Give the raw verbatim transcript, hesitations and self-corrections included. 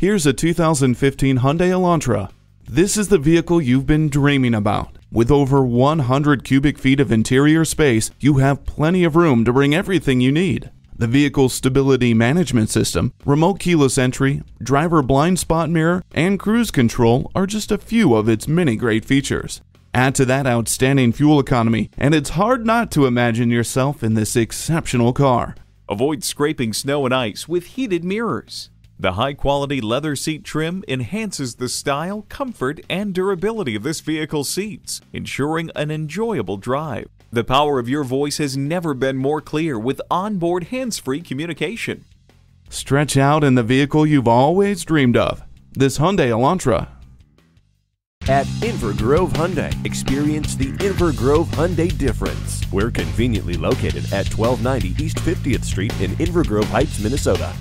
Here's a two thousand fifteen Hyundai Elantra. This is the vehicle you've been dreaming about. With over one hundred cubic feet of interior space, you have plenty of room to bring everything you need. The vehicle's stability management system, remote keyless entry, driver blind spot mirror, and cruise control are just a few of its many great features. Add to that outstanding fuel economy, and it's hard not to imagine yourself in this exceptional car. Avoid scraping snow and ice with heated mirrors. The high-quality leather seat trim enhances the style, comfort, and durability of this vehicle's seats, ensuring an enjoyable drive. The power of your voice has never been more clear with onboard hands-free communication. Stretch out in the vehicle you've always dreamed of, this Hyundai Elantra. At Inver Grove Hyundai, experience the Inver Grove Hyundai difference. We're conveniently located at twelve ninety East fiftieth Street in Inver Grove Heights, Minnesota.